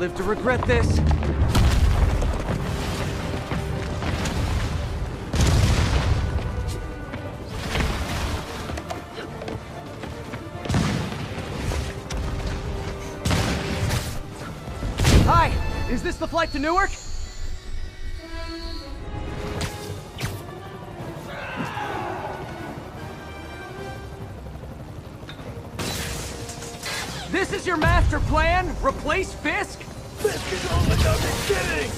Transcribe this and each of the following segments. live to regret this. Hi, is this the flight to Newark? This is your master plan? Replace Fisk? Fisk is all without beginning!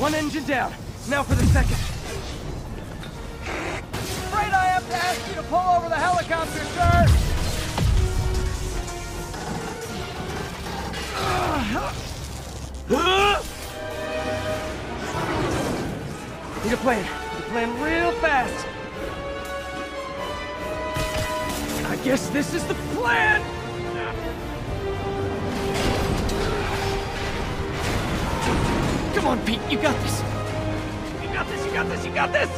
One engine down. Now for the second. I'm afraid I have to ask you to pull over the helicopter, sir! Need a plane. Need a plane real fast. Guess this is the plan! Come on, Pete, you got this! You got this, you got this, you got this!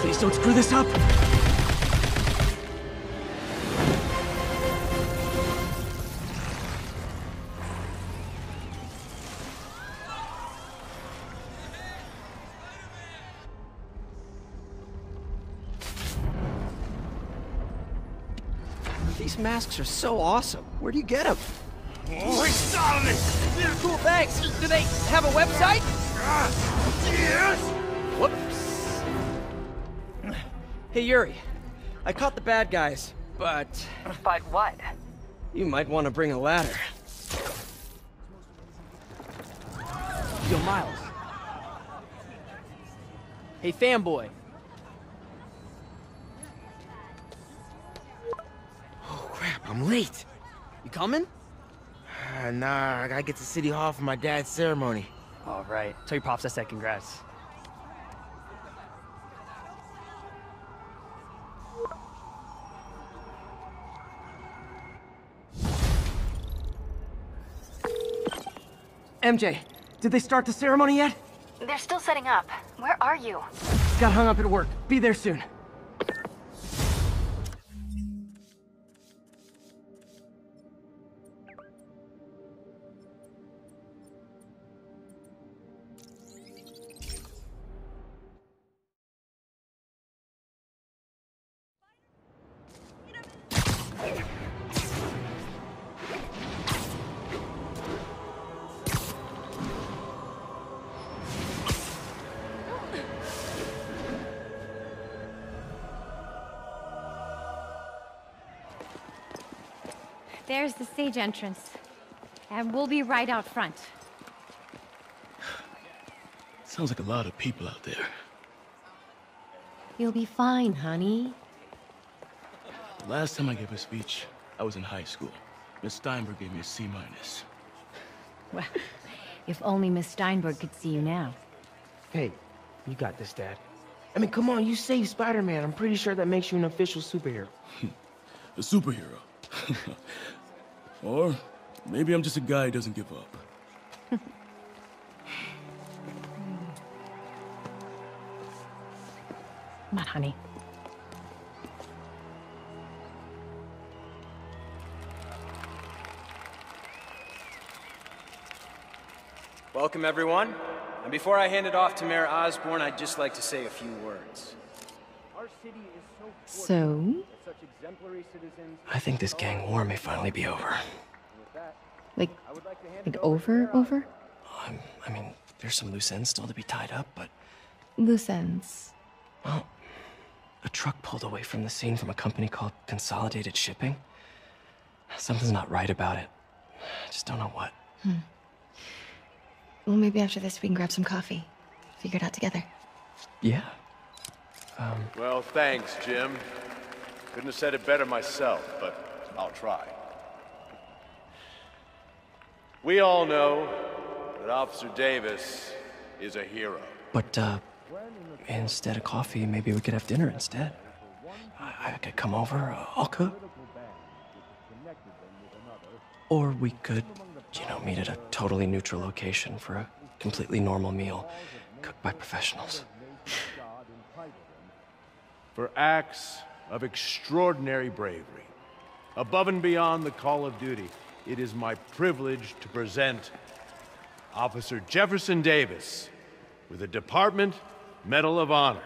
Please don't screw this up! These masks are so awesome. Where do you get them? Holy Solomon! They're cool, thanks! Do they have a website? Yes! Whoops. Hey, Yuri. I caught the bad guys, but... But what? You might want to bring a ladder. Yo, Miles. Hey, fanboy. I'm late. You coming? Nah, I gotta get to City Hall for my dad's ceremony. All right. Tell your pops I said congrats. MJ, did they start the ceremony yet? They're still setting up. Where are you? Got hung up at work. Be there soon. There's the stage entrance, and we'll be right out front. Sounds like a lot of people out there. You'll be fine, honey. Last time I gave a speech, I was in high school. Miss Steinberg gave me a C-. Well, if only Miss Steinberg could see you now. Hey, you got this, Dad. I mean, come on, you saved Spider-Man. I'm pretty sure that makes you an official superhero. A superhero? Or maybe I'm just a guy who doesn't give up. Come on, honey. Welcome, everyone. And before I hand it off to Mayor Osborn, I'd just like to say a few words. Our city is so... I think this gang war may finally be over. Like over? I mean, there's some loose ends still to be tied up, but... Loose ends? Well, a truck pulled away from the scene from a company called Consolidated Shipping. Something's not right about it. I just don't know what. Well, maybe after this we can grab some coffee. Figure it out together. Yeah. Well, thanks, Jim. Couldn't have said it better myself, but I'll try. We all know that Officer Davis is a hero. But, instead of coffee, maybe we could have dinner instead. I could come over, I'll cook. Or we could You know, meet at a totally neutral location for a completely normal meal cooked by professionals. For acts of extraordinary bravery, above and beyond the call of duty, it is my privilege to present Officer Jefferson Davis with a Department Medal of Honor.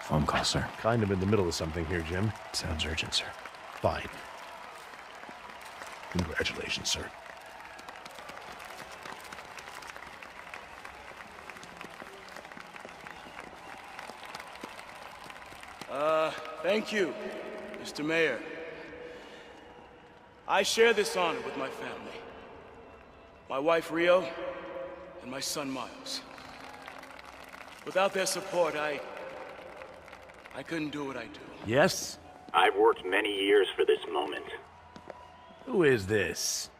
Phone call, sir. Kind of in the middle of something here, Jim. Sounds urgent, sir. Fine. Congratulations, sir. Thank you, Mr. Mayor. I share this honor with my family. My wife, Rio, and my son, Miles. Without their support, I couldn't do what I do. Yes? I've worked many years for this moment. Who is this?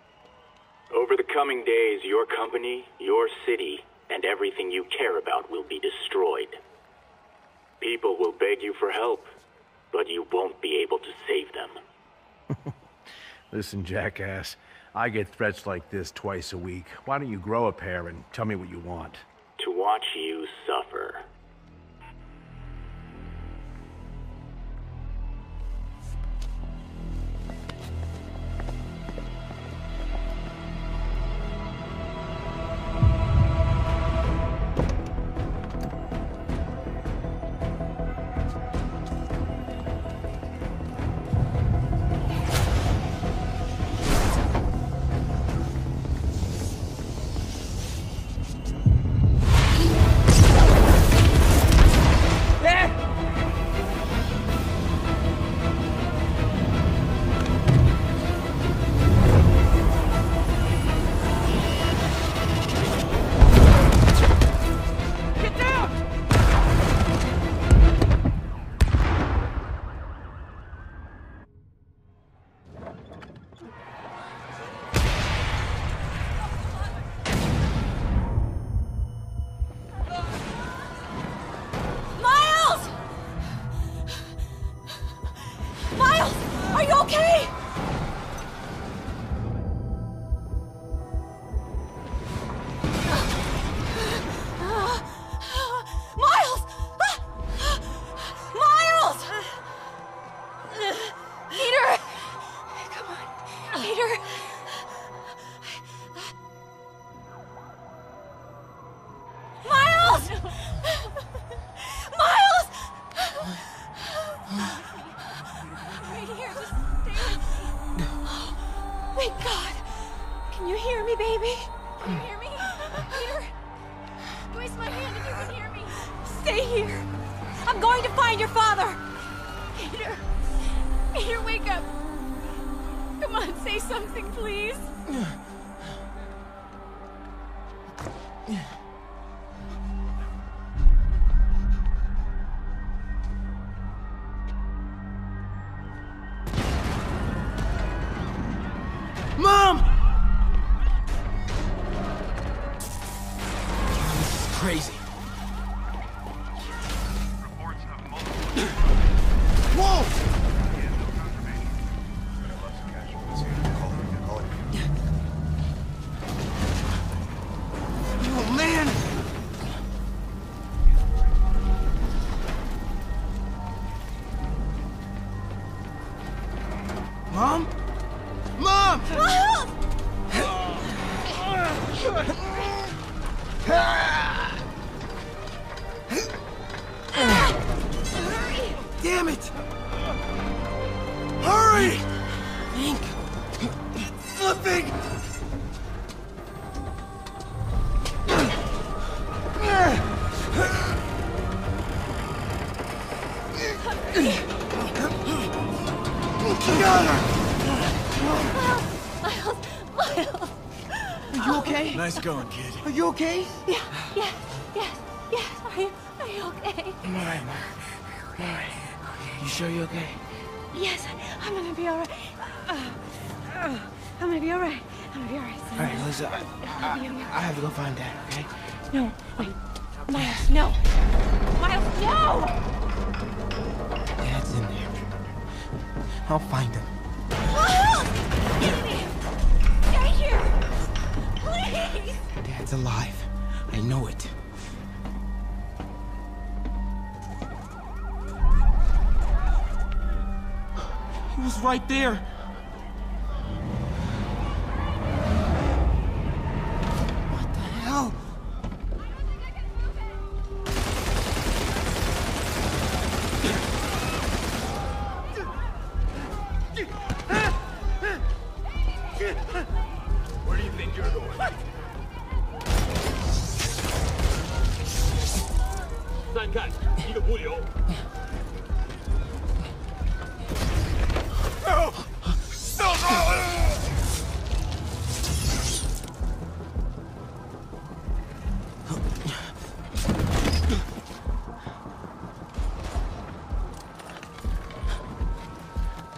Over the coming days, your company, your city, and everything you care about will be destroyed. People will beg you for help, but you won't be able to save them. Listen, jackass, I get threats like this twice a week. Why don't you grow a pair and tell me what you want? To watch you suffer. Nice going, kid. Are you okay? Yeah, yes, yes, yes. Are you okay? I'm all right, Mom. I'm all right. You sure you're okay? Yes, I'm gonna be all right. I'm gonna be all right. I'm gonna be all right. All right, Lisa. I have to go find Dad, okay? No, wait. Miles, no. Miles, no! Dad's in there. I'll find him. Miles! Stay here! Please! Dad's alive. I know it. He was right there.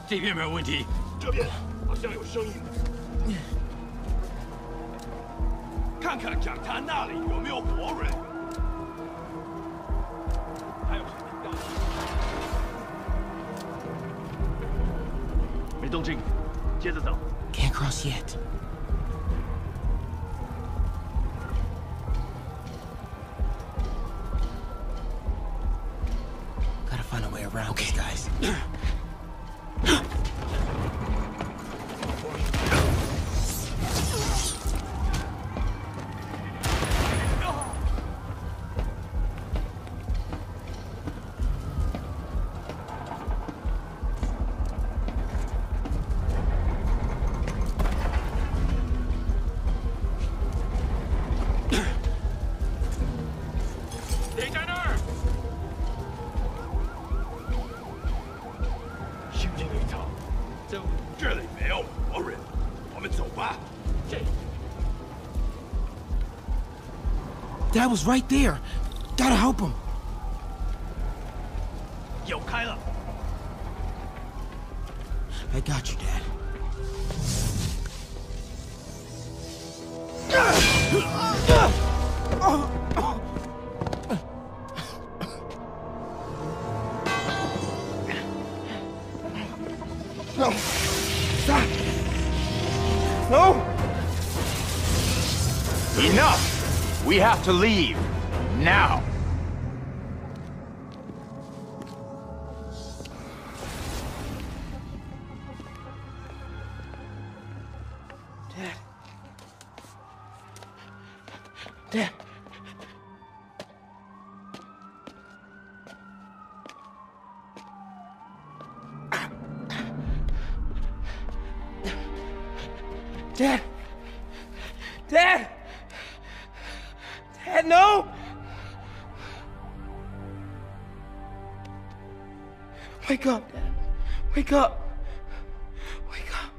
这边没有问题，这边好像有声音。看看讲台那里有没有活人。还有什么动静？没动静，接着走。Can't cross yet. Gotta find a way around these guys. Dad was right there. Gotta help him. Yo, Kyla. I got you, Dad. We have to leave now. Dad. Dad. No! Wake up, Dad. Wake up. Wake up.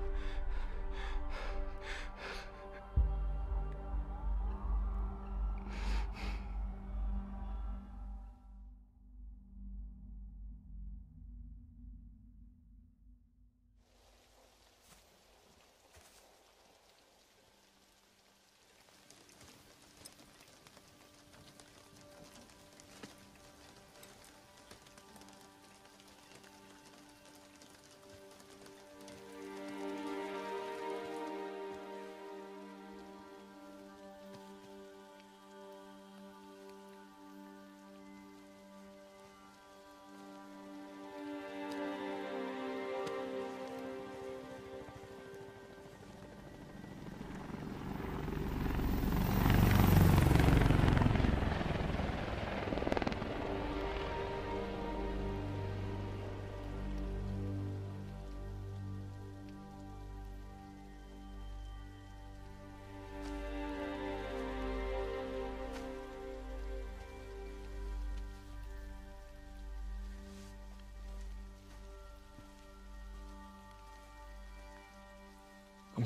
I'm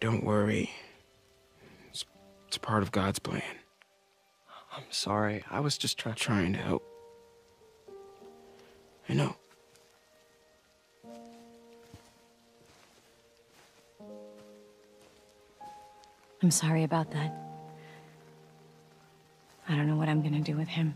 Don't worry, it's It's part of God's plan. I'm sorry. I was just trying to help. I know. I'm sorry about that. I don't know what I'm gonna do with him.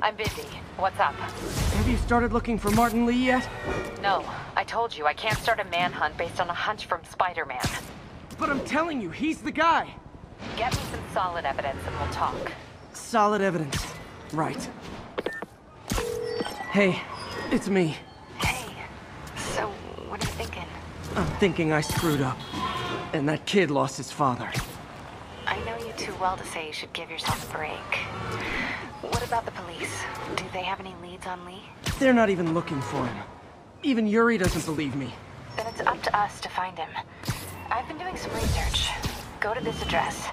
I'm busy. What's up? Have you started looking for Martin Lee yet? No. I told you, I can't start a manhunt based on a hunch from Spider-Man. But I'm telling you, he's the guy! Get me some solid evidence and we'll talk. Solid evidence. Right. Hey, it's me. Hey. So, what are you thinking? I'm thinking I screwed up. And that kid lost his father. I know you too well to say you should give yourself a break. What about the police? Do they have any leads on Lee? They're not even looking for him. Even Yuri doesn't believe me. Then it's up to us to find him. I've been doing some research. Go to this address.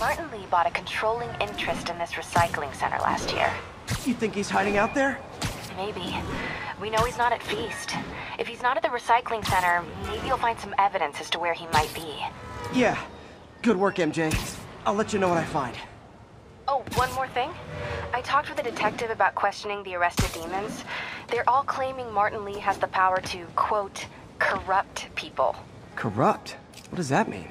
Martin Lee bought a controlling interest in this recycling center last year. You think he's hiding out there? Maybe. We know he's not at Feast. If he's not at the recycling center, maybe you'll find some evidence as to where he might be. Yeah. Good work, MJ. I'll let you know what I find. Oh, one more thing. I talked with a detective about questioning the arrested demons. They're all claiming Martin Lee has the power to, quote, corrupt people. Corrupt? What does that mean?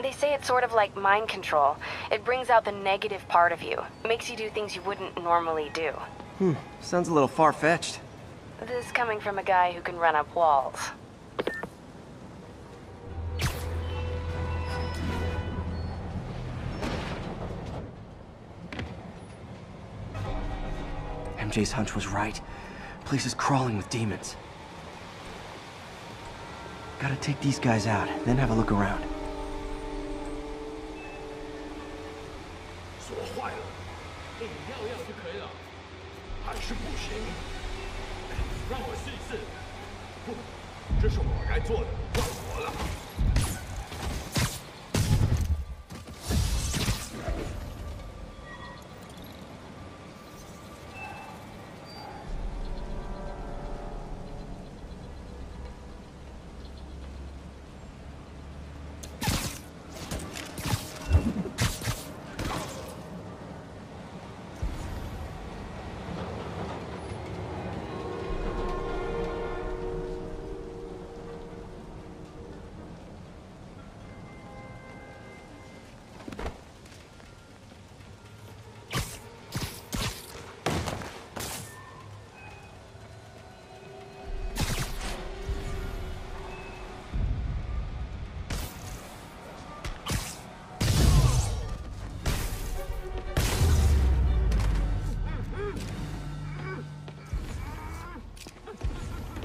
They say it's sort of like mind control. It brings out the negative part of you. Makes you do things you wouldn't normally do. Hmm. Sounds a little far-fetched. This is coming from a guy who can run up walls. MJ's hunch was right. Place is crawling with demons. Gotta take these guys out, then have a look around.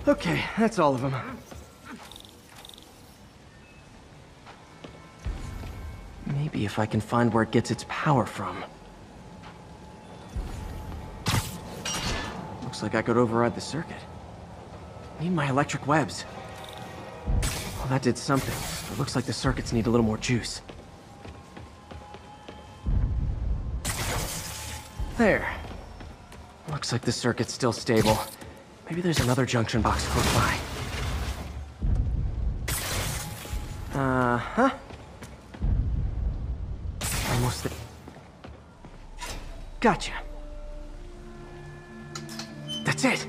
Okay, that's all of them. Maybe if I can find where it gets its power from. Looks like I could override the circuit. Need my electric webs. Well, that did something. But looks like the circuits need a little more juice. There. Looks like the circuit's still stable. Maybe there's another junction box close by. Uh-huh. Almost there. Gotcha. That's it.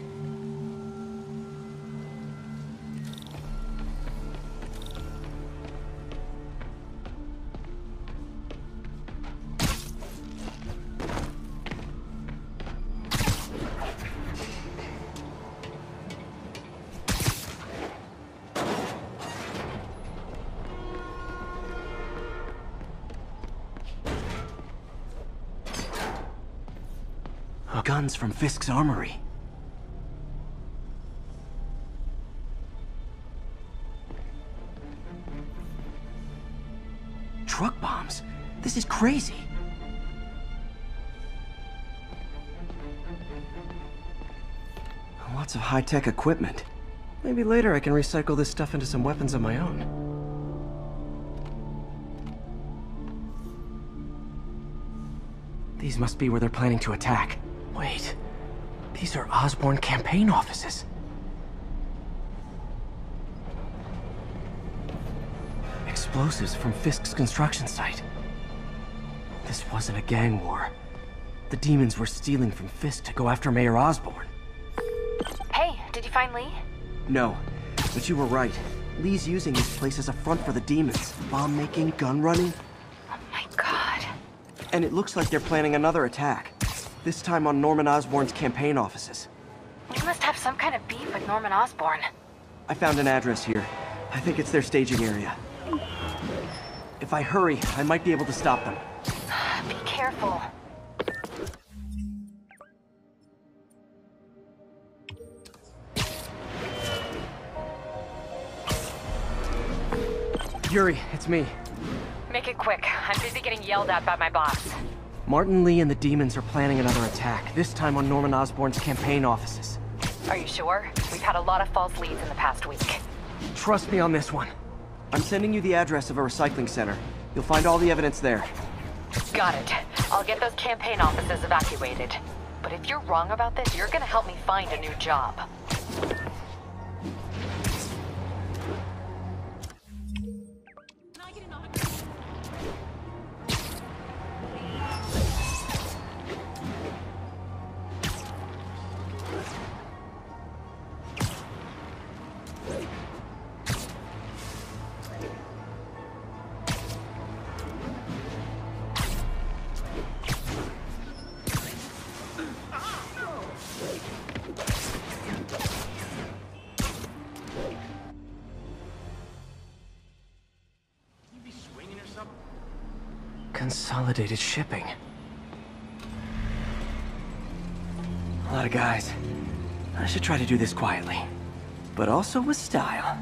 guns from Fisk's armory. Truck bombs? This is crazy. Lots of high-tech equipment. Maybe later I can recycle this stuff into some weapons of my own. These must be where they're planning to attack. Wait, these are Osborn campaign offices. Explosives from Fisk's construction site. This wasn't a gang war. The demons were stealing from Fisk to go after Mayor Osborn. Hey, did you find Lee? No, but you were right. Lee's using this place as a front for the demons. Bomb making, gun running. And it looks like they're planning another attack. This time on Norman Osborn's campaign offices. You must have some kind of beef with Norman Osborn. I found an address here. I think it's their staging area. If I hurry, I might be able to stop them. Be careful. Yuri, it's me. Make it quick. I'm busy getting yelled at by my boss. Martin Lee and the demons are planning another attack, this time on Norman Osborn's campaign offices. Are you sure? We've had a lot of false leads in the past week. Trust me on this one. I'm sending you the address of a recycling center. You'll find all the evidence there. Got it. I'll get those campaign offices evacuated. But if you're wrong about this, you're gonna help me find a new job. Consolidated Shipping. A lot of guys. I should try to do this quietly, but also with style.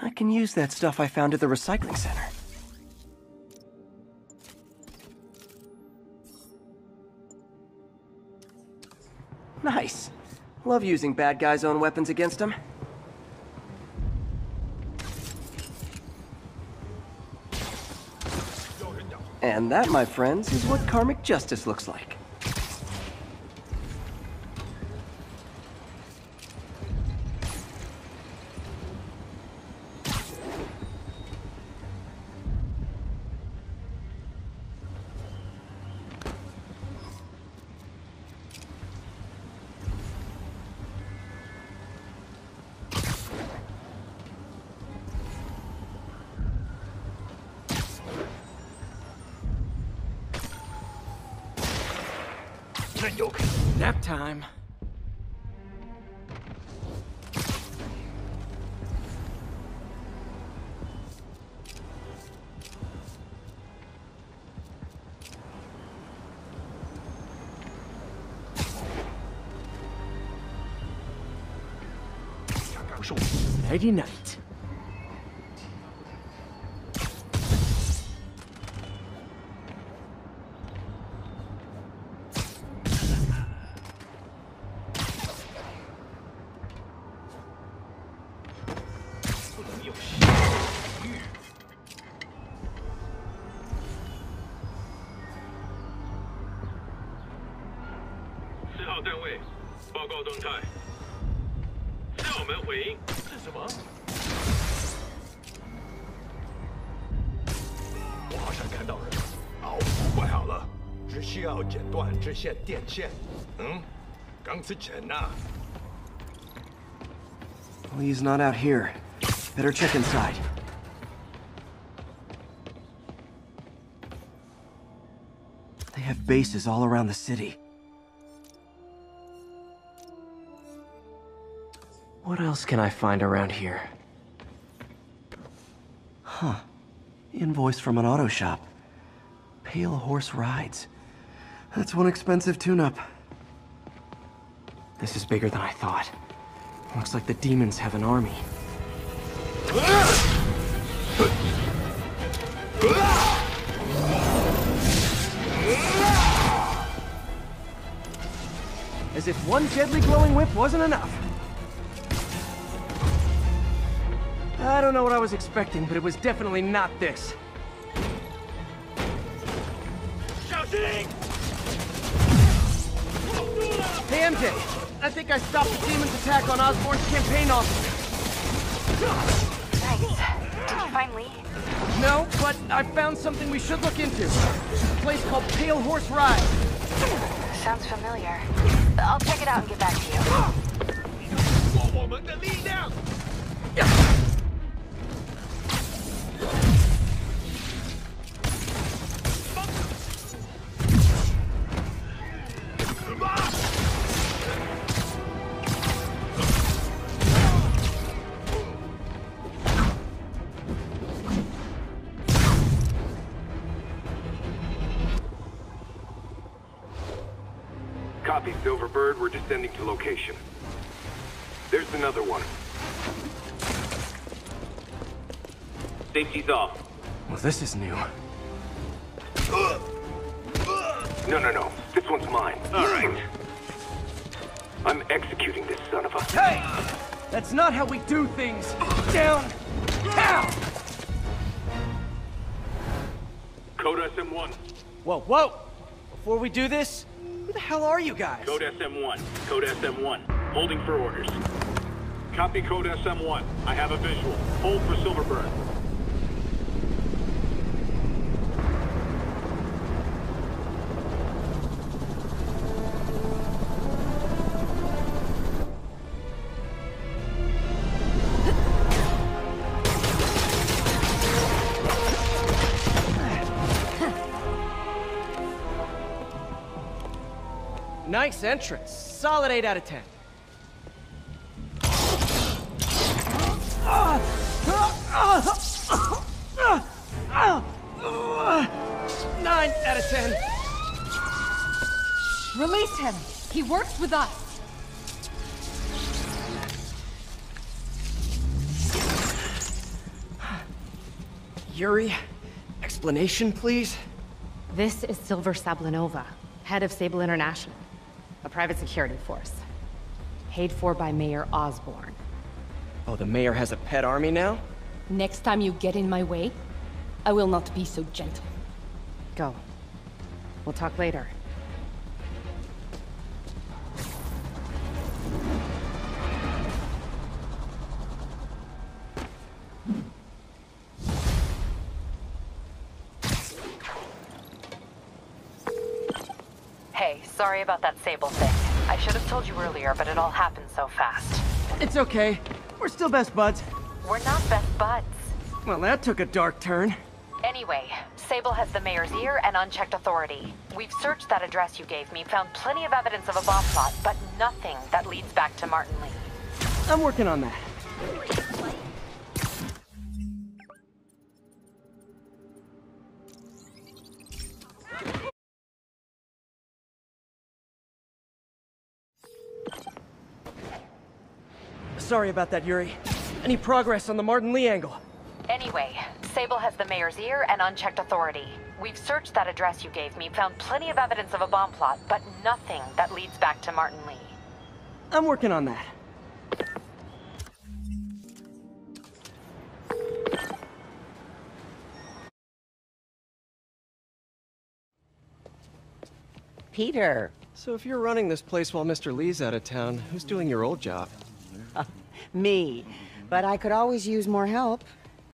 I can use that stuff I found at the recycling center. Nice. Love using bad guys' own weapons against them. And that, my friends, is what karmic justice looks like. Nap time. Nighty night. Lee's not out here. Better check inside. They have bases all around the city. What else can I find around here? Huh. Invoice from an auto shop. Pale Horse Rides. That's one expensive tune-up. This is bigger than I thought. Looks like the demons have an army. As if one deadly glowing whip wasn't enough. I don't know what I was expecting, but it was definitely not this. Shouting! Hey, MJ! I think I stopped the demon's attack on Osborn's campaign officer. Nice. Did you find Lee? No, but I found something we should look into. It's a place called Pale Horse Ride. Sounds familiar. I'll check it out and get back to you. Silverbird, we're descending to location. There's another one. Safety's off. Well, this is new. No. This one's mine. All right. I'm executing this son of a... Hey! That's not how we do things. Down! Down! Code SM-1. Whoa! Before we do this... Who the hell are you guys? Code SM-1. Code SM-1. Holding for orders. Copy Code SM-1. I have a visual. Hold for Silverburn. Nice entrance. Solid 8 out of 10. Nine out of 10. Release him. He works with us. Yuri, explanation, please. This is Silver Sablanova, head of Sable International. A private security force. Paid for by Mayor Osborn. Oh, the mayor has a pet army now? Next time you get in my way, I will not be so gentle. Go. We'll talk later. Sorry about that Sable thing. I should have told you earlier, but it all happened so fast. It's okay. We're still best buds. We're not best buds. Well, that took a dark turn. Anyway, Sable has the mayor's ear and unchecked authority. We've searched that address you gave me, found plenty of evidence of a bomb plot, but nothing that leads back to Martin Lee. I'm working on that. Sorry about that, Yuri. Any progress on the Martin Lee angle? Anyway, Sable has the mayor's ear and unchecked authority. We've searched that address you gave me, found plenty of evidence of a bomb plot, but nothing that leads back to Martin Lee. I'm working on that. Peter. So if you're running this place while Mr. Lee's out of town, who's doing your old job? Me, but I could always use more help.